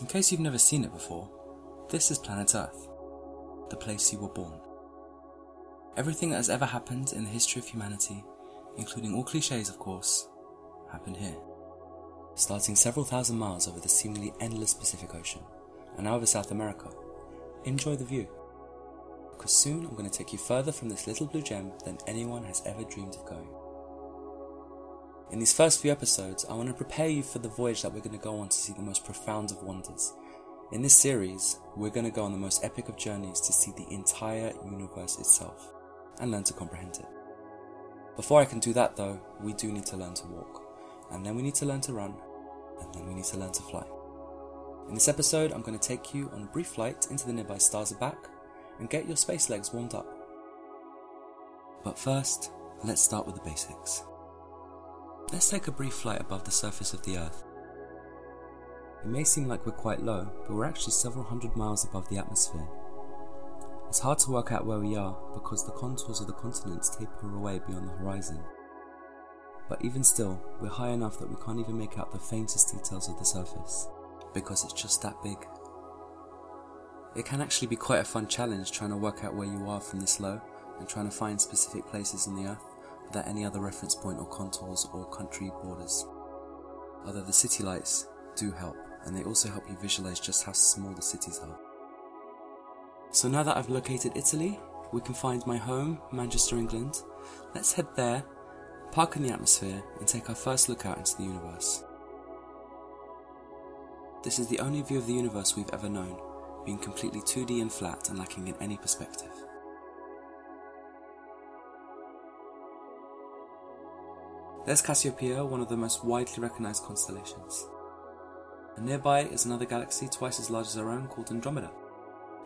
In case you've never seen it before, this is planet Earth, the place you were born. Everything that has ever happened in the history of humanity, including all clichés of course, happened here. Starting several thousand miles over the seemingly endless Pacific Ocean, and now over South America, enjoy the view. Because soon I'm going to take you further from this little blue gem than anyone has ever dreamed of going. In these first few episodes, I want to prepare you for the voyage that we're going to go on to see the most profound of wonders. In this series, we're going to go on the most epic of journeys to see the entire universe itself, and learn to comprehend it. Before I can do that though, we do need to learn to walk, and then we need to learn to run, and then we need to learn to fly. In this episode, I'm going to take you on a brief flight into the nearby stars of Bac, and get your space legs warmed up. But first, let's start with the basics. Let's take a brief flight above the surface of the Earth. It may seem like we're quite low, but we're actually several hundred miles above the atmosphere. It's hard to work out where we are because the contours of the continents taper away beyond the horizon. But even still, we're high enough that we can't even make out the faintest details of the surface, because it's just that big. It can actually be quite a fun challenge trying to work out where you are from this low, and trying to find specific places on the Earth without any other reference point or contours or country borders. Although the city lights do help, and they also help you visualize just how small the cities are. So now that I've located Italy, we can find my home, Manchester, England. Let's head there, park in the atmosphere, and take our first look out into the universe. This is the only view of the universe we've ever known, being completely 2D and flat and lacking in any perspective. There's Cassiopeia, one of the most widely recognised constellations. And nearby is another galaxy twice as large as our own called Andromeda.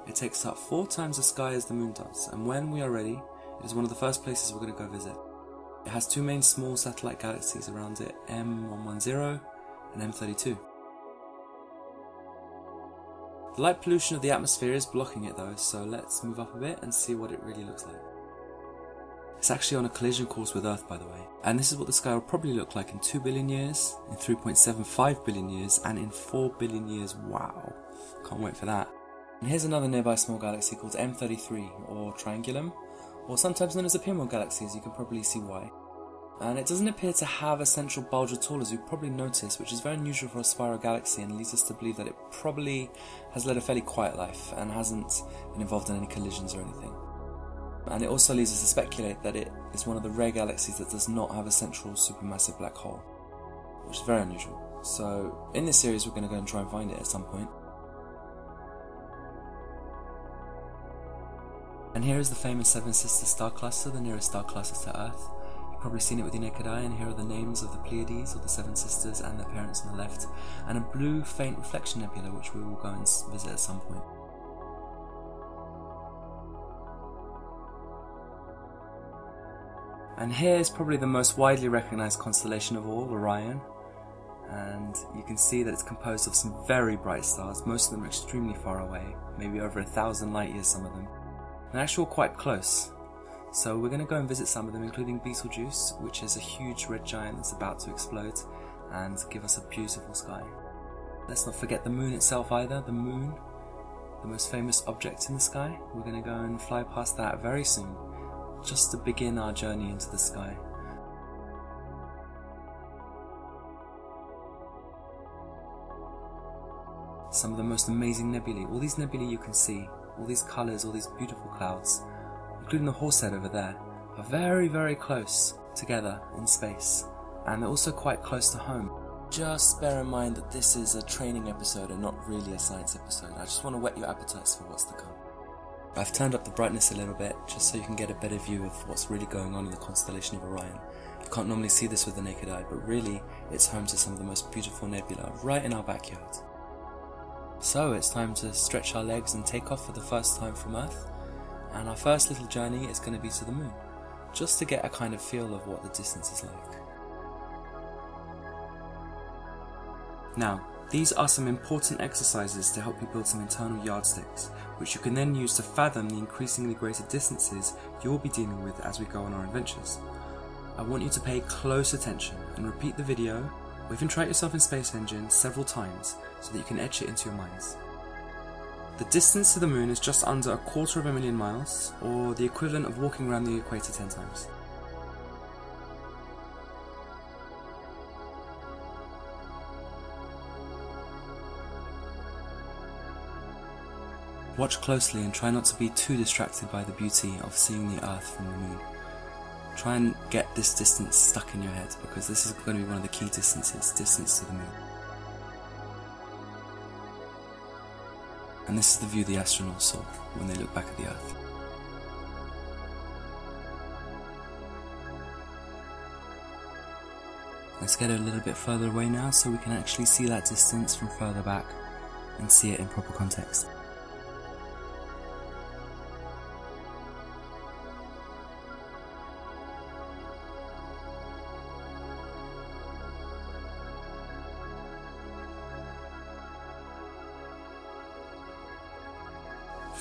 It takes up 4 times the sky as the moon does, and when we are ready, it is one of the first places we're going to go visit. It has 2 main small satellite galaxies around it, M110 and M32. The light pollution of the atmosphere is blocking it though, so let's move up a bit and see what it really looks like. It's actually on a collision course with Earth, by the way, and this is what the sky will probably look like in 2 billion years, in 3.75 billion years, and in 4 billion years, wow, can't wait for that. And here's another nearby small galaxy called M33, or Triangulum, or sometimes known as a pinwheel galaxy, as you can probably see why. And it doesn't appear to have a central bulge at all, as you've probably noticed, which is very unusual for a spiral galaxy and leads us to believe that it probably has led a fairly quiet life and hasn't been involved in any collisions or anything. And it also leads us to speculate that it is one of the rare galaxies that does not have a central supermassive black hole, which is very unusual. So in this series we're going to go and try and find it at some point. And here is the famous Seven Sisters star cluster, the nearest star cluster to Earth. Probably seen it with your naked eye, and here are the names of the Pleiades, or the Seven Sisters, and their parents on the left, and a blue faint reflection nebula which we will go and visit at some point. And here is probably the most widely recognised constellation of all, Orion, and you can see that it's composed of some very bright stars. Most of them are extremely far away, maybe over 1,000 light years some of them, and actually quite close. So we're going to go and visit some of them, including Betelgeuse, which is a huge red giant that's about to explode and give us a beautiful sky. Let's not forget the moon itself either, the moon, the most famous object in the sky. We're going to go and fly past that very soon, just to begin our journey into the sky. Some of the most amazing nebulae, all these nebulae you can see, all these colours, all these beautiful clouds, including the Horse Head over there, are very, very close together in space, and they're also quite close to home. Just bear in mind that this is a training episode and not really a science episode. I just want to whet your appetites for what's to come. I've turned up the brightness a little bit, just so you can get a better view of what's really going on in the constellation of Orion. You can't normally see this with the naked eye, but really, it's home to some of the most beautiful nebula, right in our backyard. So it's time to stretch our legs and take off for the first time from Earth. And our first little journey is going to be to the moon, just to get a kind of feel of what the distance is like. Now, these are some important exercises to help you build some internal yardsticks, which you can then use to fathom the increasingly greater distances you will be dealing with as we go on our adventures. I want you to pay close attention and repeat the video Or even try it yourself in Space Engine several times so that you can etch it into your minds. The distance to the moon is just under 250,000 miles, or the equivalent of walking around the equator 10 times. Watch closely and try not to be too distracted by the beauty of seeing the Earth from the moon. Try and get this distance stuck in your head, because this is going to be one of the key distances, distance to the moon. And this is the view the astronauts saw when they look back at the Earth. Let's get a little bit further away now so we can actually see that distance from further back and see it in proper context.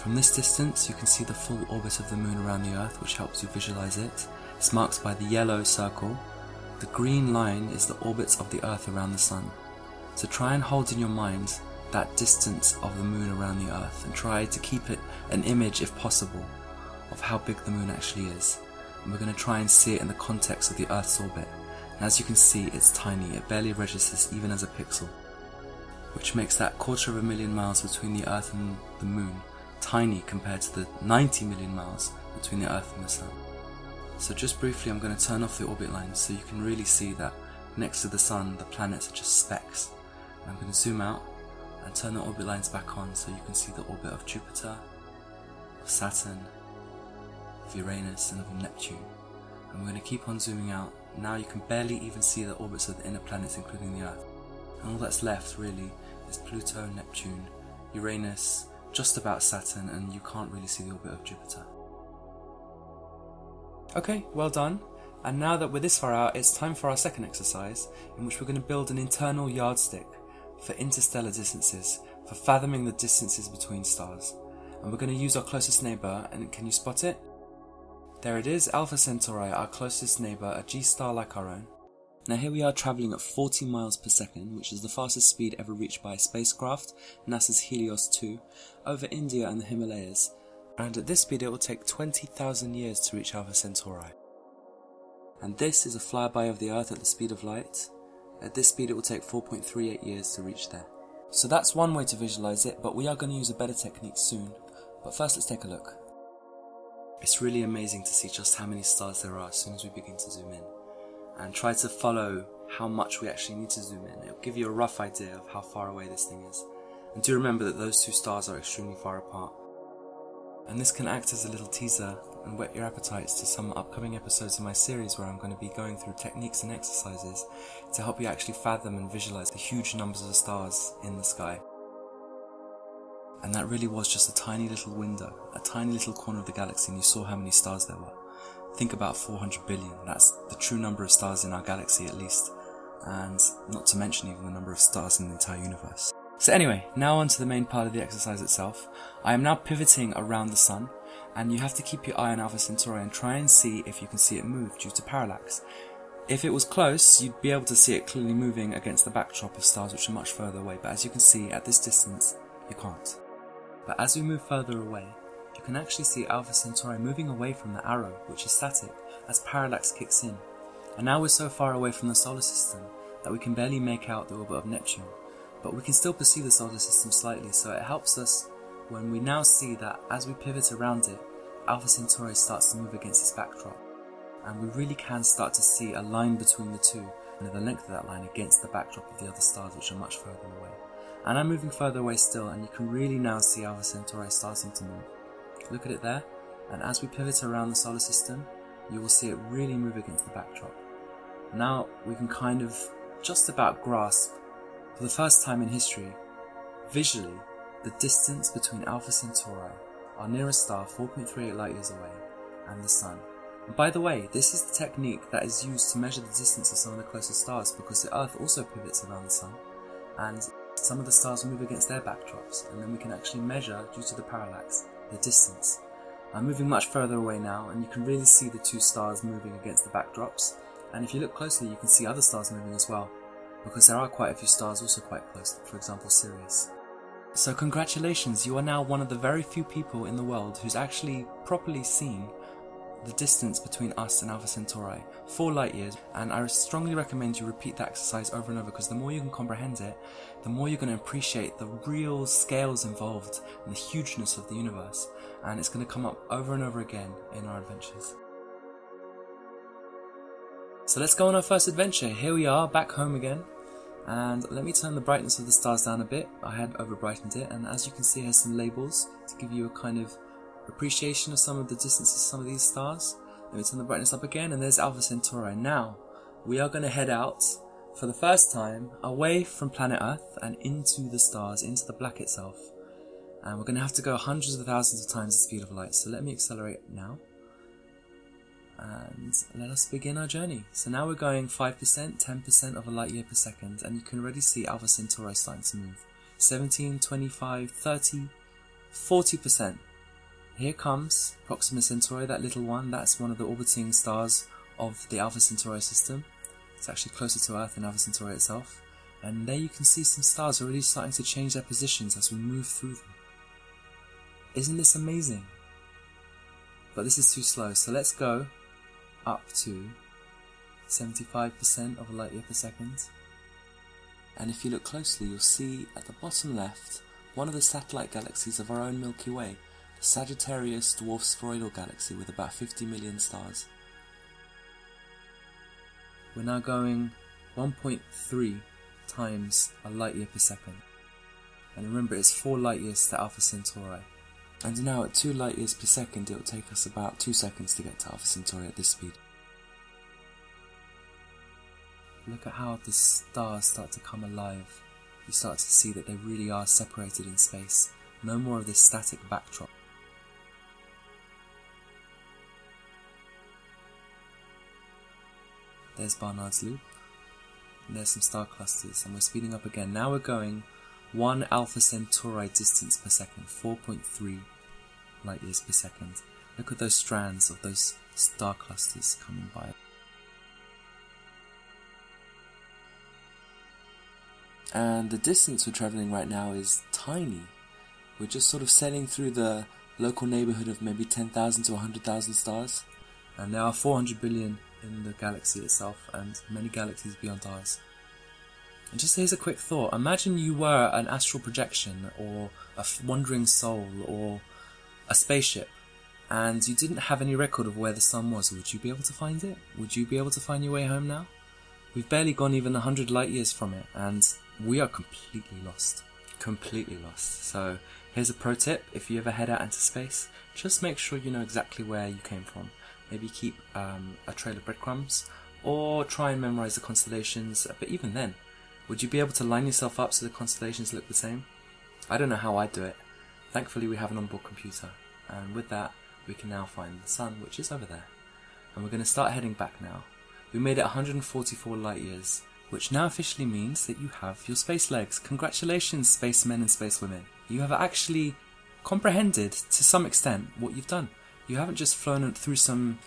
From this distance you can see the full orbit of the moon around the Earth, which helps you visualize it. It's marked by the yellow circle. The green line is the orbit of the Earth around the Sun. So try and hold in your mind that distance of the moon around the Earth, and try to keep it an image, if possible, of how big the moon actually is. And we're going to try and see it in the context of the Earth's orbit. And as you can see, it's tiny, it barely registers even as a pixel, which makes that 250,000 miles between the Earth and the moon tiny compared to the 90 million miles between the Earth and the Sun. So just briefly, I'm going to turn off the orbit lines so you can really see that next to the Sun the planets are just specks. And I'm going to zoom out and turn the orbit lines back on so you can see the orbit of Jupiter, of Saturn, of Uranus and of Neptune. And we're going to keep on zooming out. Now you can barely even see the orbits of the inner planets, including the Earth. And all that's left really is Pluto, Neptune, Uranus, just about Saturn, and you can't really see the orbit of Jupiter. Okay, well done. And now that we're this far out, it's time for our second exercise, in which we're going to build an internal yardstick for interstellar distances, for fathoming the distances between stars. And we're going to use our closest neighbour, and can you spot it? There it is, Alpha Centauri, our closest neighbour, a G-star like our own. Now here we are travelling at 40 miles per second, which is the fastest speed ever reached by a spacecraft, NASA's Helios 2, over India and the Himalayas, and at this speed it will take 20,000 years to reach Alpha Centauri. And this is a flyby of the Earth at the speed of light. At this speed it will take 4.38 years to reach there. So that's one way to visualise it, but we are going to use a better technique soon. But first let's take a look. It's really amazing to see just how many stars there are as soon as we begin to zoom in. And try to follow how much we actually need to zoom in. It'll give you a rough idea of how far away this thing is. And do remember that those two stars are extremely far apart. And this can act as a little teaser and whet your appetites to some upcoming episodes of my series, where I'm going to be going through techniques and exercises to help you actually fathom and visualize the huge numbers of stars in the sky. And that really was just a tiny little window, a tiny little corner of the galaxy, and you saw how many stars there were. Think about 400 billion, that's the true number of stars in our galaxy at least, and not to mention even the number of stars in the entire universe. So anyway, now on to the main part of the exercise itself. I am now pivoting around the Sun, and you have to keep your eye on Alpha Centauri and try and see if you can see it move due to parallax. If it was close, you'd be able to see it clearly moving against the backdrop of stars which are much further away, but as you can see, at this distance, you can't. But as we move further away, you can actually see Alpha Centauri moving away from the arrow, which is static, as parallax kicks in. And now we're so far away from the solar system that we can barely make out the orbit of Neptune, but we can still perceive the solar system slightly, so it helps us when we now see that as we pivot around it, Alpha Centauri starts to move against its backdrop, and we really can start to see a line between the two, and the length of that line against the backdrop of the other stars which are much further away. And I'm moving further away still, and you can really now see Alpha Centauri starting to move. Look at it there, and as we pivot around the solar system, you will see it really move against the backdrop. Now we can kind of just about grasp, for the first time in history, visually, the distance between Alpha Centauri, our nearest star 4.38 light years away, and the Sun. And by the way, this is the technique that is used to measure the distance of some of the closest stars, because the Earth also pivots around the Sun, and some of the stars move against their backdrops, and then we can actually measure, due to the parallax, the distance. I'm moving much further away now, and you can really see the two stars moving against the backdrops, and if you look closely you can see other stars moving as well. because there are quite a few stars also quite close, for example Sirius. So congratulations, you are now one of the very few people in the world who's actually properly seen the distance between us and Alpha Centauri, 4 light years, and I strongly recommend you repeat that exercise over and over, because the more you can comprehend it, the more you're going to appreciate the real scales involved and the hugeness of the universe, and it's going to come up over and over again in our adventures. So let's go on our first adventure. Here we are, back home again, and let me turn the brightness of the stars down a bit. I had over brightened it, and as you can see it has some labels to give you a kind of appreciation of some of the distances of some of these stars. Let me turn the brightness up again, and there's Alpha Centauri. Now, we are going to head out, for the first time, away from planet Earth and into the stars, into the black itself. And we're going to have to go hundreds of thousands of times the speed of light, so let me accelerate now. And let us begin our journey. So now we're going 5%, 10% of a light year per second, and you can already see Alpha Centauri starting to move. 17, 25, 30, 40%. Here comes Proxima Centauri, that little one. That's one of the orbiting stars of the Alpha Centauri system. It's actually closer to Earth than Alpha Centauri itself. And there you can see some stars already starting to change their positions as we move through them. Isn't this amazing? But this is too slow, so let's go up to 75% of a light year per second. And if you look closely, you'll see at the bottom left one of the satellite galaxies of our own Milky Way, the Sagittarius Dwarf Spheroidal galaxy with about 50 million stars. We're now going 1.3 times a light year per second. And remember, it's 4 light years to Alpha Centauri. And now at 2 light years per second, it will take us about 2 seconds to get to Alpha Centauri at this speed. Look at how the stars start to come alive. You start to see that they really are separated in space. No more of this static backdrop. There's Barnard's Loop. And there's some star clusters, and we're speeding up again. Now we're going 1 Alpha Centauri distance per second, 4.3 light years per second. Look at those strands of those star clusters coming by. And the distance we're travelling right now is tiny. We're just sort of sailing through the local neighbourhood of maybe 10,000 to 100,000 stars. And there are 400 billion in the galaxy itself, and many galaxies beyond ours. And just here's a quick thought. Imagine you were an astral projection, or a wandering soul, or a spaceship, and you didn't have any record of where the sun was. Would you be able to find it? Would you be able to find your way home now? We've barely gone even 100 light years from it, and we are completely lost. Completely lost. So here's a pro tip. If you ever head out into space, just make sure you know exactly where you came from. Maybe keep a trail of breadcrumbs, or try and memorise the constellations, but even then, would you be able to line yourself up so the constellations look the same? I don't know how I'd do it. Thankfully we have an onboard computer, and with that we can now find the sun, which is over there. And we're going to start heading back now. We made it 144 light years, which now officially means that you have your space legs. Congratulations, spacemen and spacewomen. You have actually comprehended to some extent what you've done. You haven't just flown through some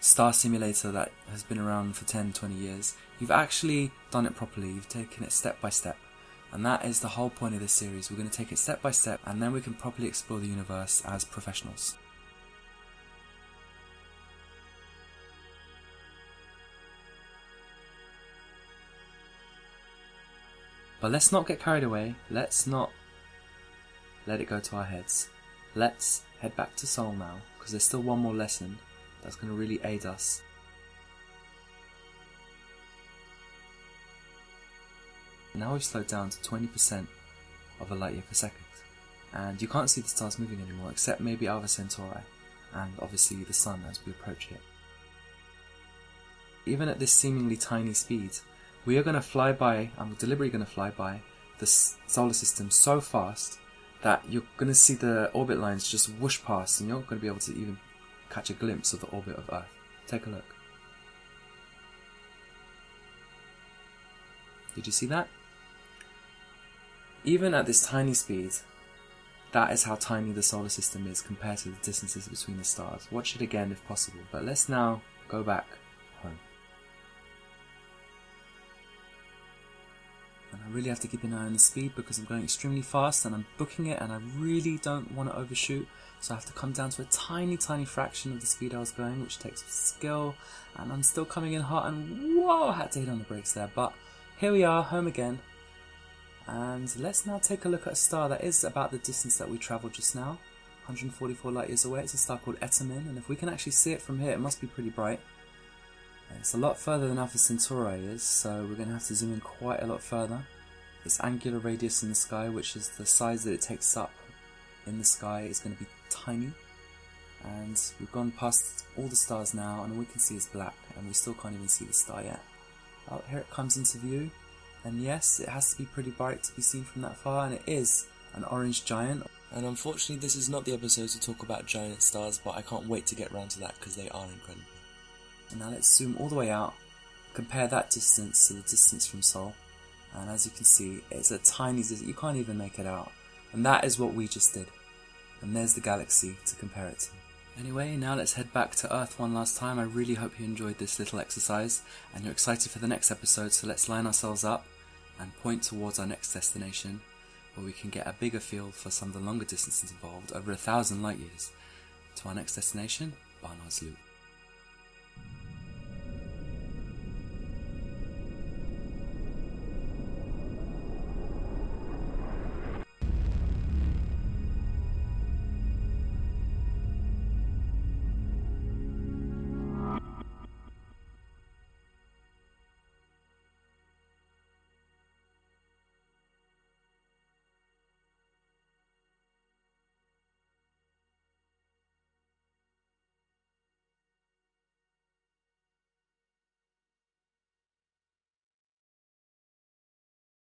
star simulator that has been around for 10, 20 years. You've actually done it properly, you've taken it step by step. And that is the whole point of this series. We're going to take it step by step, and then we can properly explore the universe as professionals. But let's not get carried away, let's not let it go to our heads. Let's head back to Sol now, because there's still one more lesson that's going to really aid us. Now we've slowed down to 20% of a light year per second, and you can't see the stars moving anymore, except maybe Alpha Centauri, and obviously the sun as we approach it. Even at this seemingly tiny speed, we are going to fly by, and we're deliberately going to fly by, the solar system so fast that you're going to see the orbit lines just whoosh past, and you're not going to be able to even catch a glimpse of the orbit of Earth. Take a look. Did you see that? Even at this tiny speed, that is how tiny the solar system is compared to the distances between the stars. Watch it again if possible, but let's now go back home. and I really have to keep an eye on the speed because I'm going extremely fast and I'm booking it and I really don't want to overshoot, so I have to come down to a tiny fraction of the speed I was going, which takes skill, and I'm still coming in hot and whoa, I had to hit on the brakes there, but here we are, home again. And let's now take a look at a star that is about the distance that we travelled just now, 144 light years away. It's a star called Etamin, and if we can actually see it from here, it must be pretty bright. It's a lot further than Alpha Centauri is, so we're going to have to zoom in quite a lot further. Its angular radius in the sky, which is the size that it takes up in the sky, is going to be tiny. And we've gone past all the stars now, and all we can see is black, and we still can't even see the star yet. Oh, here it comes into view, and yes, it has to be pretty bright to be seen from that far, and it is an orange giant. And unfortunately, this is not the episode to talk about giant stars, but I can't wait to get round to that because they are incredible. And now let's zoom all the way out, compare that distance to the distance from Sol, and as you can see, it's a tiny distance, you can't even make it out. And that is what we just did. And there's the galaxy to compare it to. Anyway, now let's head back to Earth one last time. I really hope you enjoyed this little exercise, and you're excited for the next episode, so let's line ourselves up and point towards our next destination, where we can get a bigger feel for some of the longer distances involved, over 1,000 light years, to our next destination, Barnard's Loop.